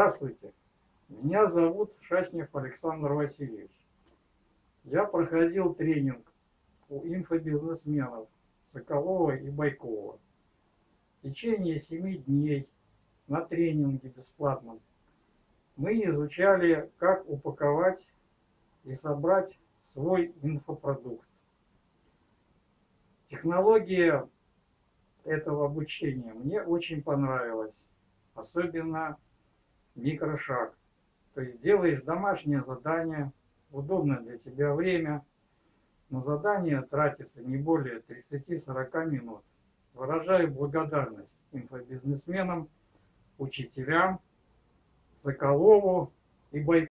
Здравствуйте, меня зовут Шашнев Александр Васильевич. Я проходил тренинг у инфобизнесменов Соколова и Байкова. В течение 7 дней на тренинге бесплатном мы изучали, как упаковать и собрать свой инфопродукт. Технология этого обучения мне очень понравилась, особенно микрошаг. То есть делаешь домашнее задание, удобно для тебя время. На задание тратится не более 30-40 минут. Выражаю благодарность инфобизнесменам, учителям, Соколову и Байкову.